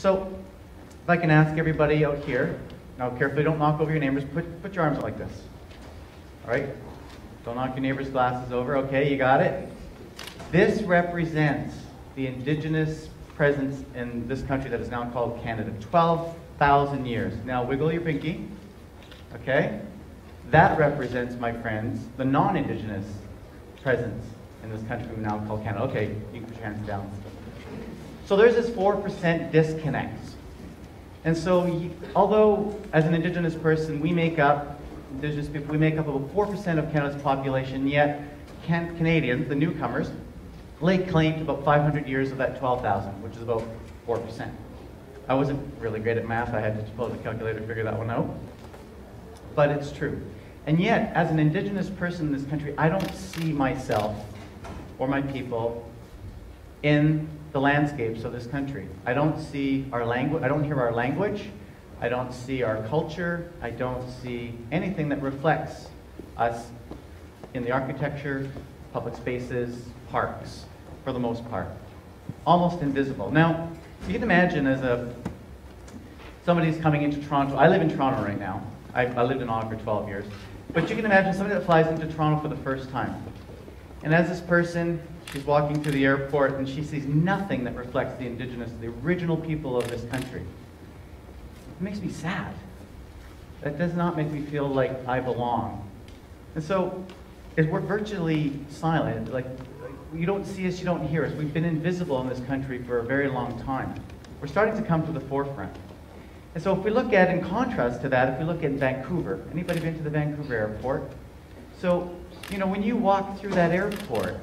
So if I can ask everybody out here, now carefully don't knock over your neighbors, put your arms out like this. All right? Don't knock your neighbor's glasses over. Okay, you got it? This represents the indigenous presence in this country that is now called Canada. 12,000 years. Now wiggle your pinky. Okay? That represents, my friends, the non-indigenous presence in this country we now call Canada. Okay, you can put your hands down. So there's this 4% disconnect. And so, although as an indigenous person, we make up, indigenous people, we make up about 4% of Canada's population, yet Canadians, the newcomers, lay claim to about 500 years of that 12,000, which is about 4%. I wasn't really great at math. I had to pull out the calculator to figure that one out. But it's true. And yet, as an indigenous person in this country, I don't see myself or my people in the landscapes of this country. I don't see our language, I don't hear our language, I don't see our culture, I don't see anything that reflects us in the architecture, public spaces, parks, for the most part. Almost invisible. Now, you can imagine as somebody's coming into Toronto. I live in Toronto right now. I lived in Ottawa for 12 years. But you can imagine somebody that flies into Toronto for the first time. And as this person, she's walking through the airport and she sees nothing that reflects the indigenous, the original people of this country. It makes me sad. That does not make me feel like I belong. And so, we're virtually silent. Like, you don't see us, you don't hear us. We've been invisible in this country for a very long time. We're starting to come to the forefront. And so if we look at, in contrast to that, if we look at Vancouver, anybody been to the Vancouver airport? So, you know, when you walk through that airport,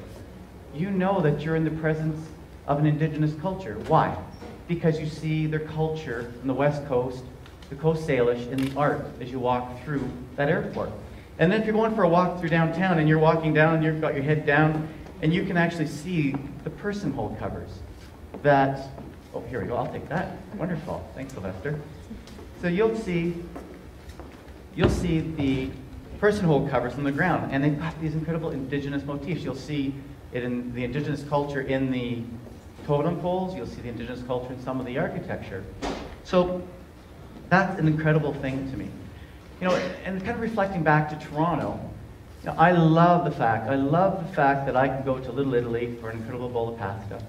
you know that you're in the presence of an indigenous culture. Why? Because you see their culture in the West Coast, the Coast Salish, and the art as you walk through that airport. And then if you're going for a walk through downtown and you're walking down and you've got your head down, and you can actually see the personhole covers that, oh, here we go, I'll take that. Wonderful, thanks, Sylvester. So you'll see the personhole covers on the ground, and they've got these incredible indigenous motifs. You'll see it in the indigenous culture in the totem poles, you'll see the indigenous culture in some of the architecture. So that's an incredible thing to me. You know, and kind of reflecting back to Toronto, you know, I love the fact that I can go to Little Italy for an incredible bowl of pasta.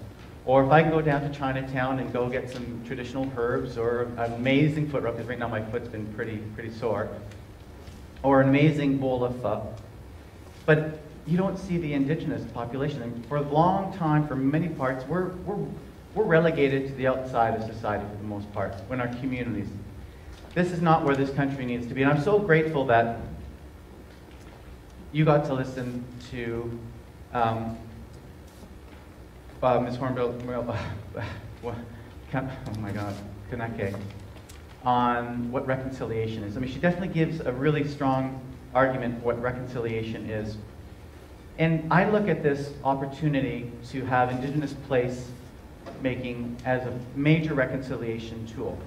Or if I can go down to Chinatown and go get some traditional herbs, or an amazing foot rub, because right now my foot's been pretty sore, or an amazing bowl of pho. But you don't see the indigenous population. And for a long time, for many parts, we're relegated to the outside of society for the most part, in our communities. This is not where this country needs to be. And I'm so grateful that you got to listen to Ms. Hornbill, oh my God, Kanake, on what reconciliation is. I mean, she definitely gives a really strong argument for what reconciliation is. And I look at this opportunity to have indigenous place-making as a major reconciliation tool.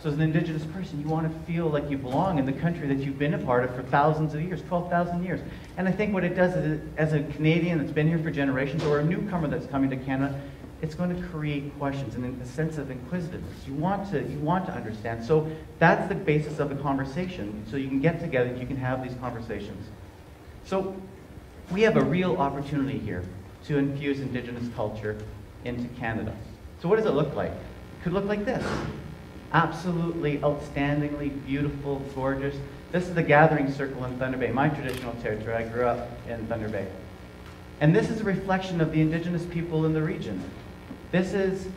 So as an indigenous person, you want to feel like you belong in the country that you've been a part of for thousands of years, 12,000 years. And I think what it does is, as a Canadian that's been here for generations, or a newcomer that's coming to Canada, it's going to create questions and a sense of inquisitiveness. You want to understand. So that's the basis of the conversation. So you can get together and you can have these conversations. So we have a real opportunity here to infuse indigenous culture into Canada. So what does it look like? It could look like this. Absolutely, outstandingly beautiful, gorgeous. This is the gathering circle in Thunder Bay, my traditional territory. I grew up in Thunder Bay. And this is a reflection of the indigenous people in the region. This is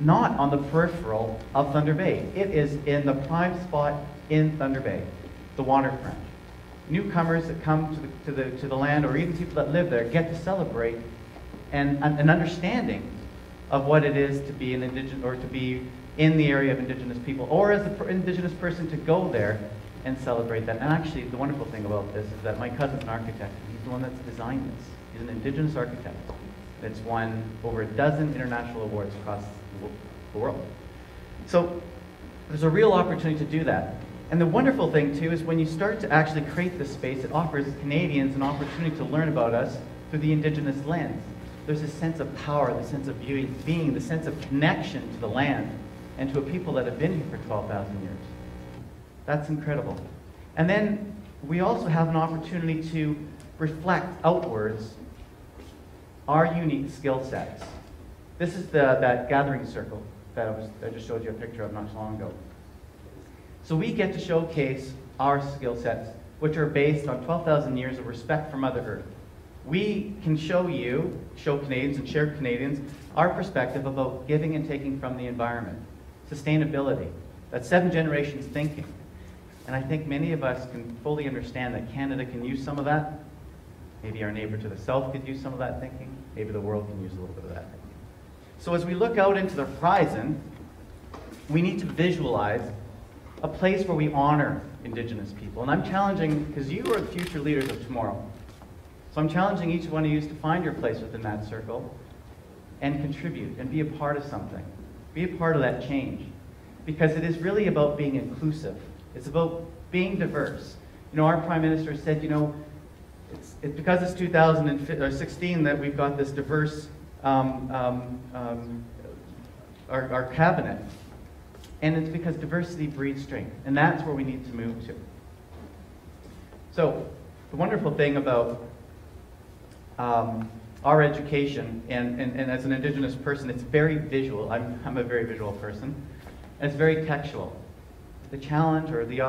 not on the peripheral of Thunder Bay. It is in the prime spot in Thunder Bay, the waterfront. Newcomers that come to the land, or even people that live there, get to celebrate and an understanding of what it is to be an indigenous, or to be in the area of indigenous people, or as an indigenous person to go there and celebrate that. And actually, the wonderful thing about this is that my cousin's an architect. He's the one that's designed this. He's an indigenous architect that's won over a dozen international awards across the world. So there's a real opportunity to do that. And the wonderful thing, too, is when you start to actually create this space, it offers Canadians an opportunity to learn about us through the indigenous lens. There's a sense of power, the sense of being, the sense of connection to the land and to a people that have been here for 12,000 years. That's incredible. And then we also have an opportunity to reflect outwards our unique skill sets. This is that gathering circle that I just showed you a picture of not so long ago. So we get to showcase our skill sets, which are based on 12,000 years of respect for Mother Earth. We can show Canadians and share Canadians our perspective about giving and taking from the environment. Sustainability, that's 7 generations thinking. And I think many of us can fully understand that Canada can use some of that. Maybe our neighbor to the south could use some of that thinking. Maybe the world can use a little bit of that thinking. So as we look out into the horizon, we need to visualize a place where we honor Indigenous people. And I'm challenging, because you are the future leaders of tomorrow. So I'm challenging each one of you to find your place within that circle and contribute and be a part of something. Be a part of that change. Because it is really about being inclusive. It's about being diverse. You know, our Prime Minister said, you know, it's because it's 2016 that we've got this diverse, our cabinet. And it's because diversity breeds strength. And that's where we need to move to. So the wonderful thing about our education, and as an Indigenous person, it's very visual. I'm a very visual person. And it's very textual. The challenge, or the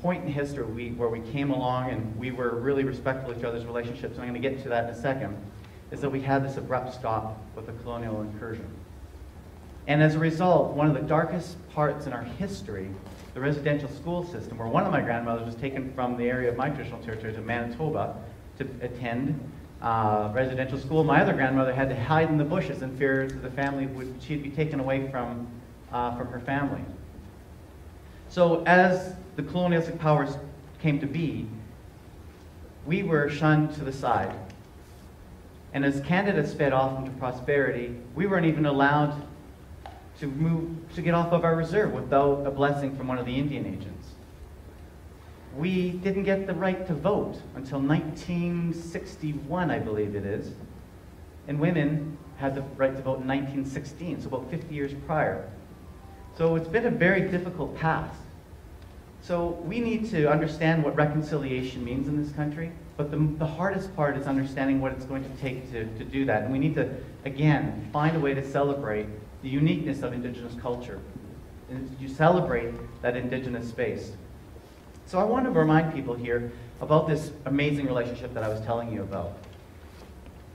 point in history where we came along and we were really respectful of each other's relationships, and I'm going to get to that in a second, is that we had this abrupt stop with the colonial incursion. And as a result, one of the darkest parts in our history, the residential school system, where one of my grandmothers was taken from the area of my traditional territories of Manitoba to attend residential school. My other grandmother had to hide in the bushes in fear that the family would, she'd be taken away from her family. So as the colonialistic powers came to be, we were shunned to the side. And as Canada sped off into prosperity, we weren't even allowed to get off of our reserve without a blessing from one of the Indian agents. We didn't get the right to vote until 1961, I believe it is, and women had the right to vote in 1916, so about 50 years prior. So it's been a very difficult past. So we need to understand what reconciliation means in this country, but the hardest part is understanding what it's going to take to do that. And we need to, again, find a way to celebrate the uniqueness of Indigenous culture. And you celebrate that Indigenous space. So I want to remind people here about this amazing relationship that I was telling you about.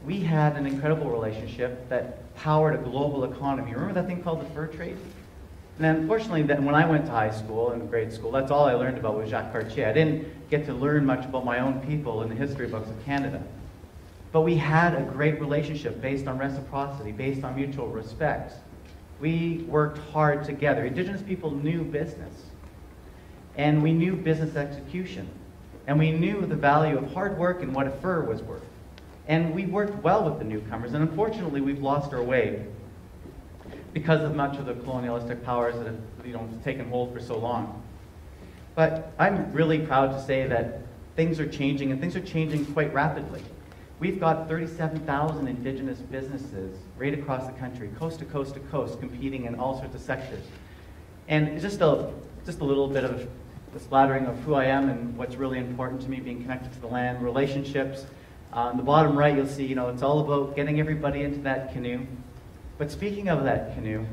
We had an incredible relationship that powered a global economy. Remember that thing called the fur trade? And unfortunately, when I went to high school and grade school, that's all I learned about was Jacques Cartier. I didn't get to learn much about my own people in the history books of Canada. But we had a great relationship based on reciprocity, based on mutual respect. We worked hard together. Indigenous people knew business. And we knew business execution. And we knew the value of hard work and what a fur was worth. And we worked well with the newcomers. And unfortunately, we've lost our way because of much of the colonialistic powers that have, you know, taken hold for so long. But I'm really proud to say that things are changing, and things are changing quite rapidly. We've got 37,000 Indigenous businesses right across the country, coast to coast to coast, competing in all sorts of sectors. And just a little bit of the splattering of who I am and what's really important to me, being connected to the land, relationships. On the bottom right, you'll see, you know, it's all about getting everybody into that canoe. But speaking of that canoe,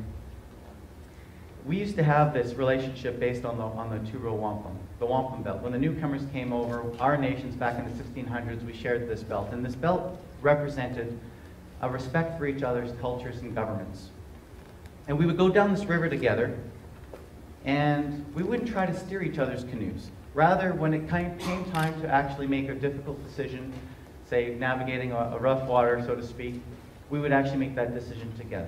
we used to have this relationship based on the two-row wampum, the wampum belt. When the newcomers came over, our nations back in the 1600s, we shared this belt. And this belt represented a respect for each other's cultures and governments. And we would go down this river together, and we wouldn't try to steer each other's canoes. Rather, when it came time to actually make a difficult decision, say navigating a rough water, so to speak, we would actually make that decision together.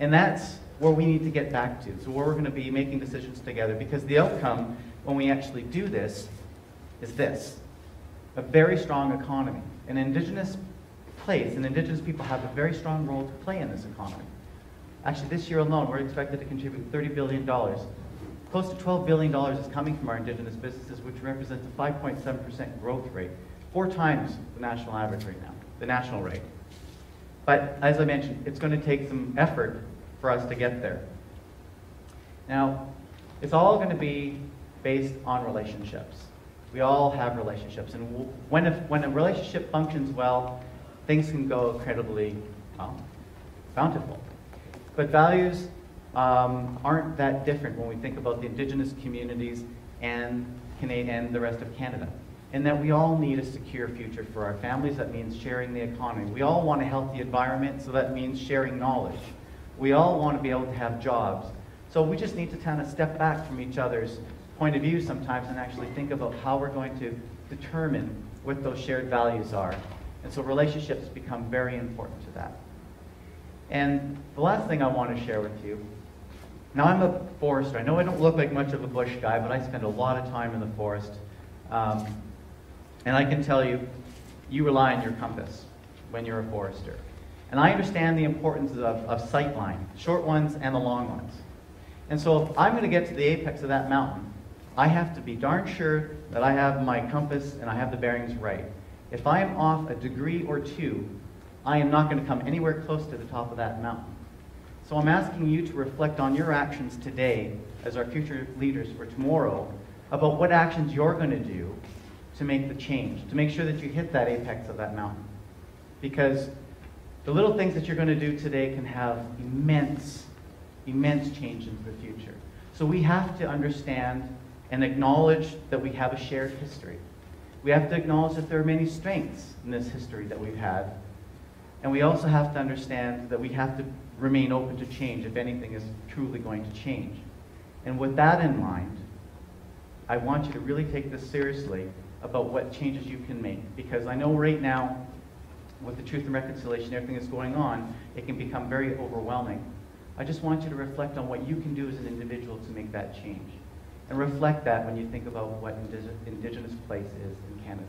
And that's where we need to get back to. So where we're going to be making decisions together, because the outcome when we actually do this is this: a very strong economy. An Indigenous place, and Indigenous people have a very strong role to play in this economy. Actually, this year alone, we're expected to contribute $30 billion. Close to $12 billion is coming from our Indigenous businesses, which represents a 5.7% growth rate, 4 times the national average right now, the national rate. But as I mentioned, it's going to take some effort for us to get there. Now, it's all going to be based on relationships. We all have relationships, and when a relationship functions well, things can go incredibly bountiful. But values aren't that different when we think about the indigenous communities and Canada and the rest of Canada, in that we all need a secure future for our families. That means sharing the economy. We all want a healthy environment, so that means sharing knowledge. We all want to be able to have jobs. So we just need to kind of step back from each other's point of view sometimes and actually think about how we're going to determine what those shared values are. And so relationships become very important to that. And the last thing I want to share with you, now I'm a forester. I know I don't look like much of a bush guy, but I spend a lot of time in the forest. And I can tell you, you rely on your compass when you're a forester. And I understand the importance of sightline, short ones and the long ones. And so if I'm going to get to the apex of that mountain, I have to be darn sure that I have my compass and I have the bearings right. If I am off a degree or two, I am not going to come anywhere close to the top of that mountain. So I'm asking you to reflect on your actions today as our future leaders for tomorrow about what actions you're going to do to make the change, to make sure that you hit that apex of that mountain. Because the little things that you're going to do today can have immense, immense change into the future. So we have to understand and acknowledge that we have a shared history. We have to acknowledge that there are many strengths in this history that we've had. And we also have to understand that we have to remain open to change if anything is truly going to change. And with that in mind, I want you to really take this seriously about what changes you can make. Because I know right now, with the Truth and Reconciliation, everything that's going on, it can become very overwhelming. I just want you to reflect on what you can do as an individual to make that change. And reflect that when you think about what Indigenous place is in Canada.